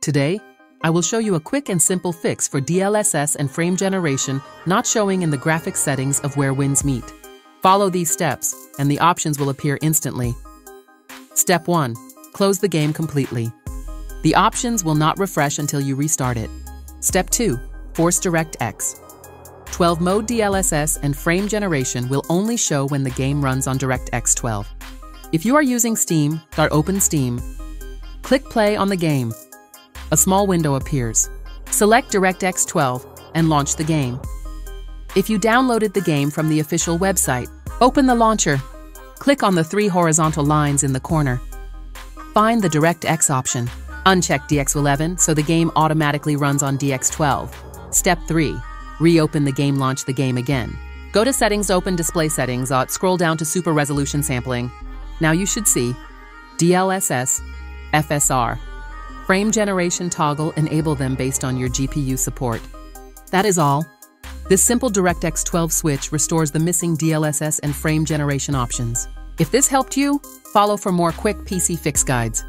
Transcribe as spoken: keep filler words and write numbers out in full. Today, I will show you a quick and simple fix for D L S S and frame generation not showing in the graphics settings of Where Winds Meet. Follow these steps, and the options will appear instantly. Step one. Close the game completely. The options will not refresh until you restart it. Step two. Force DirectX twelve mode D L S S and frame generation will only show when the game runs on DirectX twelve. If you are using Steam, start open Steam. Click play on the game. A small window appears. Select DirectX twelve and launch the game. If you downloaded the game from the official website, open the launcher. Click on the three horizontal lines in the corner. Find the DirectX option. Uncheck D X eleven so the game automatically runs on D X twelve. Step three. Reopen the game. Launch the game again. Go to Settings, open Display Settings, scroll down to Super Resolution Sampling. Now you should see D L S S, F S R, Frame Generation toggle. Enable them based on your G P U support. That is all. This simple DirectX twelve switch restores the missing D L S S and frame generation options. If this helped you, follow for more quick P C fix guides.